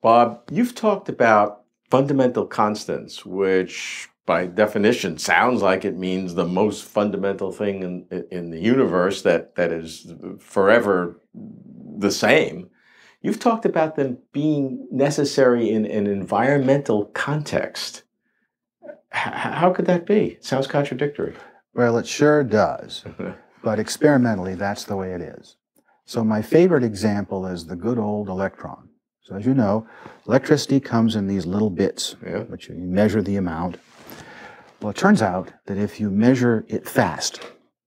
Bob, you've talked about fundamental constants, which by definition sounds like it means the most fundamental thing in the universe that is forever the same. You've talked about them being necessary in an environmental context. How could that be? It sounds contradictory. Well, it sure does. But experimentally, that's the way it is. So my favorite example is the good old electron. So as you know, electricity comes in these little bits, which you measure the amount. Well, it turns out that if you measure it fast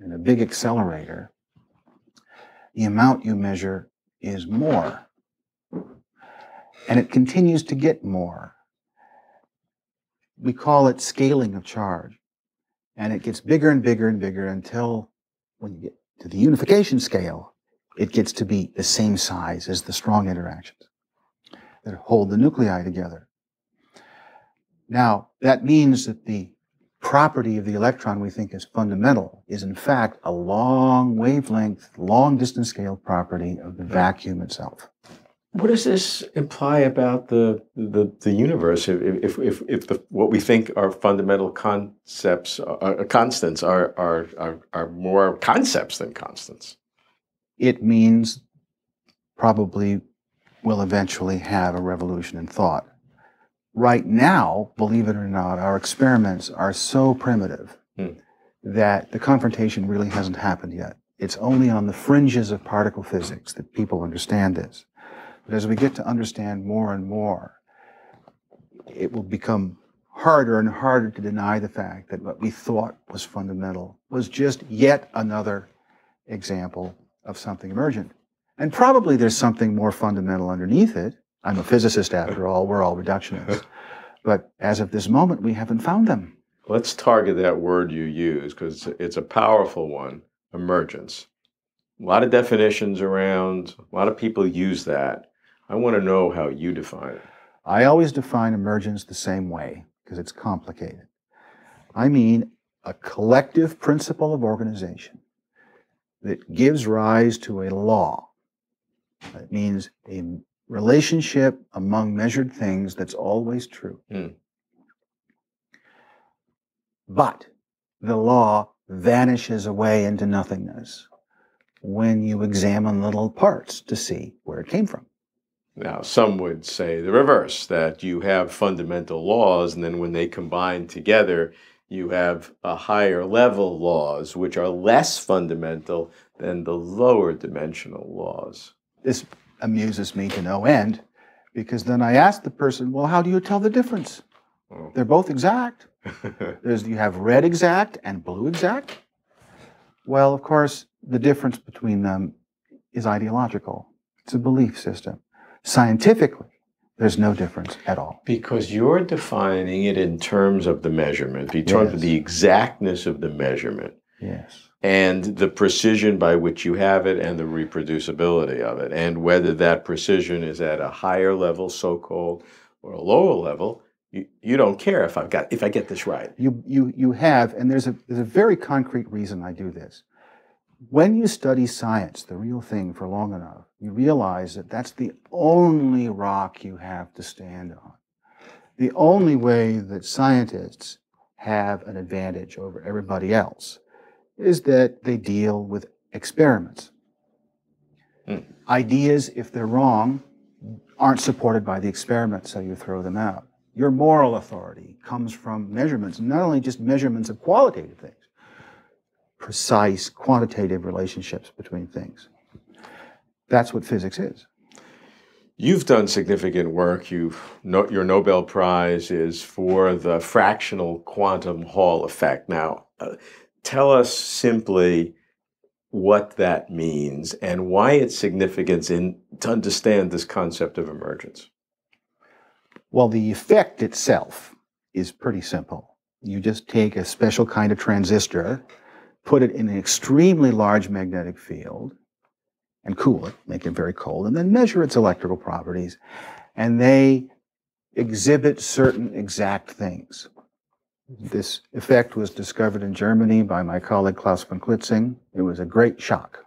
in a big accelerator, the amount you measure is more. And it continues to get more. We call it scaling of charge. And it gets bigger and bigger and bigger until when you get to the unification scale, it gets to be the same size as the strong interactions that hold the nuclei together. Now, that means that the property of the electron we think is fundamental is in fact a long wavelength, long distance scale property of the vacuum itself. What does this imply about the universe if what we think are fundamental concepts, constants, are more concepts than constants? It means probably we'll eventually have a revolution in thought. Right now, believe it or not, our experiments are so primitive that the confrontation really hasn't happened yet. It's only on the fringes of particle physics that people understand this. But as we get to understand more and more, it will become harder and harder to deny the fact that what we thought was fundamental was just yet another example of something emergent. And probably there's something more fundamental underneath it. I'm a physicist after all, we're all reductionists. But as of this moment, we haven't found them. Let's target that word you use, because it's a powerful one, emergence. A lot of definitions around, a lot of people use that. I want to know how you define it. I always define emergence the same way, because it's complicated. I mean a collective principle of organization that gives rise to a law. That means a relationship among measured things that's always true. But the law vanishes away into nothingness when you examine little parts to see where it came from. Now, some would say the reverse, that you have fundamental laws, and then when they combine together, you have a higher level laws, which are less fundamental than the lower dimensional laws. This amuses me to no end, because then I ask the person, well, how do you tell the difference? Oh. They're both exact. You have red exact and blue exact. Well, of course, the difference between them is ideological. It's a belief system. Scientifically, there's no difference at all. Because you're defining it in terms of the measurement, in terms of the exactness of the measurement. Yes. And the precision by which you have it and the reproducibility of it. And whether that precision is at a higher level, so-called, or a lower level, you don't care if I get this right. You have, and there's a very concrete reason I do this. When you study science, the real thing, for long enough, you realize that that's the only rock you have to stand on. The only way that scientists have an advantage over everybody else is that they deal with experiments. Ideas, if they're wrong, aren't supported by the experiment, so you throw them out. Your moral authority comes from measurements, not only just measurements of qualitative things, precise quantitative relationships between things. That's what physics is. You've done significant work. Your Nobel Prize is for the fractional quantum Hall effect. Now, tell us simply what that means and why its significance in to understand this concept of emergence. Well, the effect itself is pretty simple. You just take a special kind of transistor, put it in an extremely large magnetic field, and cool it, make it very cold, and then measure its electrical properties. And they exhibit certain exact things. This effect was discovered in Germany by my colleague Klaus von Klitzing. It was a great shock.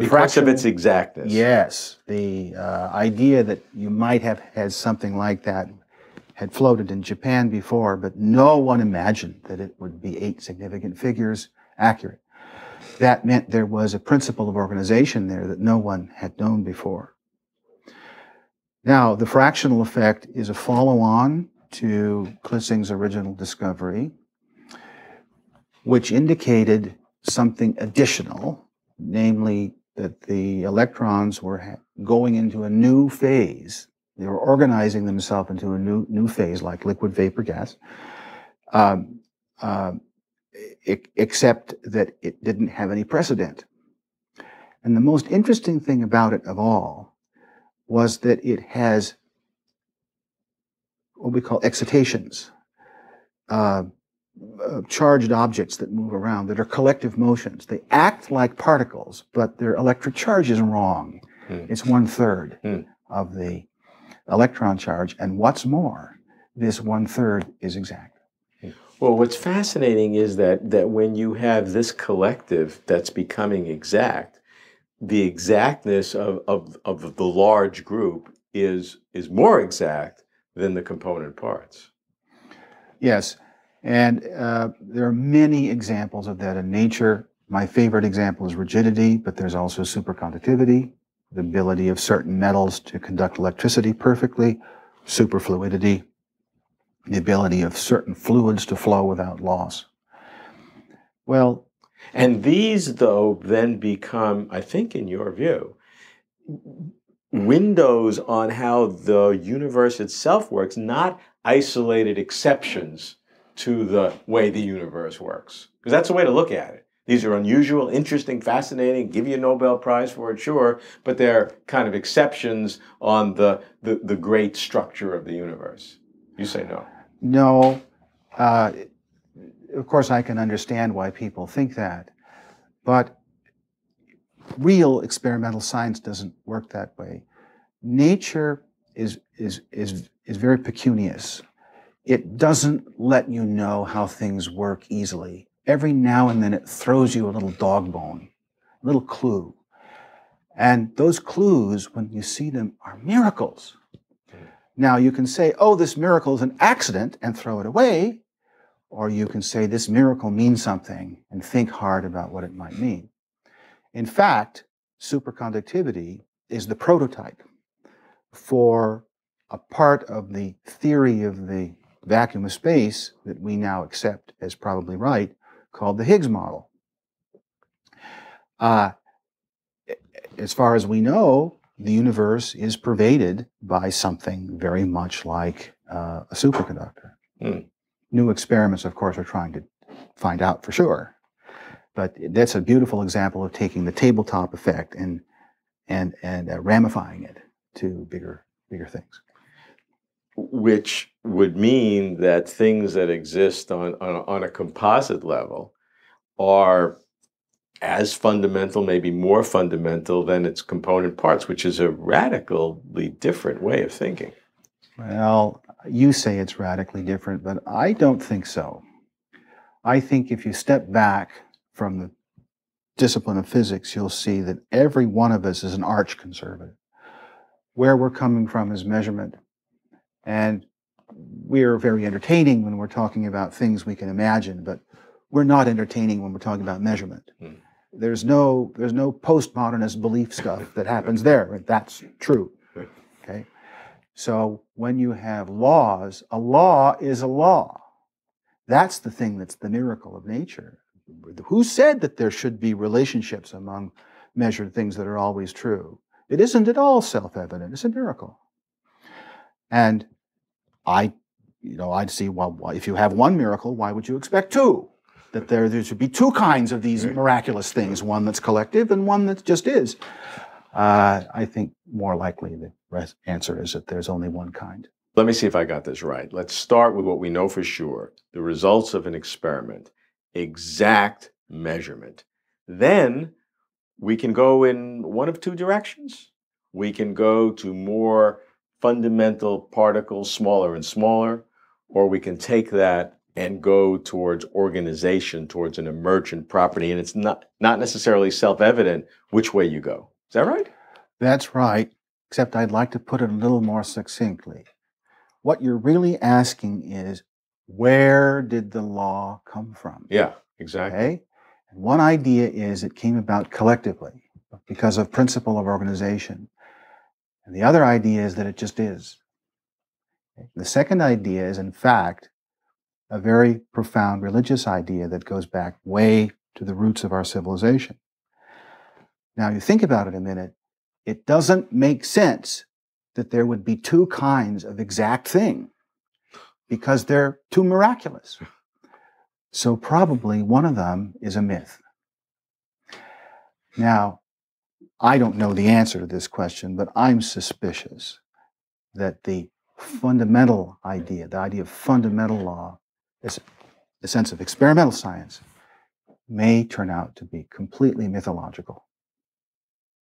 The crux of its exactness. Yes. The idea that you might have had something like that had floated in Japan before, but no one imagined that it would be 8 significant figures accurate. That meant there was a principle of organization there that no one had known before. Now, the fractional effect is a follow-on to Klitzing's original discovery, which indicated something additional, namely that the electrons were going into a new phase. They were organizing themselves into a new phase, like liquid vapor gas, except that it didn't have any precedent. And the most interesting thing about it of all was that it has what we call excitations, charged objects that move around that are collective motions. They act like particles, but their electric charge is wrong. It's 1/3 of the electron charge, and what's more, this 1/3 is exact. Well, what's fascinating is that when you have this collective that's becoming exact, the exactness of the large group is more exact than the component parts. Yes. And there are many examples of that in nature. My favorite example is rigidity, but there's also superconductivity, the ability of certain metals to conduct electricity perfectly, superfluidity, the ability of certain fluids to flow without loss. Well, and these, though, then become, I think in your view, windows on how the universe itself works, not isolated exceptions to the way the universe works. Because that's a way to look at it. These are unusual, interesting, fascinating, give you a Nobel Prize for it, sure, but they're kind of exceptions on the great structure of the universe. You say no. No. Of course, I can understand why people think that, but real experimental science doesn't work that way. Nature is very pecunious. It doesn't let you know how things work easily. Every now and then it throws you a little dog bone, a little clue. And those clues, when you see them, are miracles. Now you can say, oh, this miracle is an accident, and throw it away. Or you can say, this miracle means something, and think hard about what it might mean. In fact, superconductivity is the prototype for a part of the theory of the vacuum of space that we now accept as probably right, called the Higgs model. As far as we know, the universe is pervaded by something very much like a superconductor. New experiments, of course, are trying to find out for sure. But that's a beautiful example of taking the tabletop effect and ramifying it to bigger things. Which would mean that things that exist on a composite level are as fundamental, maybe more fundamental than its component parts, which is a radically different way of thinking. Well, you say it's radically different, but I don't think so. I think if you step back from the discipline of physics, you'll see that every one of us is an arch conservative. Where we're coming from is measurement. And we're very entertaining when we're talking about things we can imagine, but we're not entertaining when we're talking about measurement. There's no postmodernist belief stuff that happens there. That's true. Okay? So when you have laws, a law is a law. That's the thing that's the miracle of nature. Who said that there should be relationships among measured things that are always true? It isn't at all self-evident. It's a miracle. And I'd see, well, if you have one miracle, why would you expect two? That there should be two kinds of these miraculous things, one that's collective and one that just is. I think more likely the answer is that there's only one kind. Let me see if I got this right. Let's start with what we know for sure, the results of an experiment, exact measurement. Then we can go in one of two directions. We can go to more fundamental particles, smaller and smaller, or we can take that and go towards organization, towards an emergent property, and it's not necessarily self-evident which way you go. Is that right? That's right, except I'd like to put it a little more succinctly. What you're really asking is, where did the law come from? Yeah, exactly. Okay? And one idea is it came about collectively because of principle of organization. And the other idea is that it just is. Okay? The second idea is, in fact, a very profound religious idea that goes back way to the roots of our civilization. Now, you think about it a minute, it doesn't make sense that there would be two kinds of exact thing because they're too miraculous. So probably one of them is a myth. Now, I don't know the answer to this question, but I'm suspicious that the fundamental idea, the idea of fundamental law, the sense of experimental science, may turn out to be completely mythological.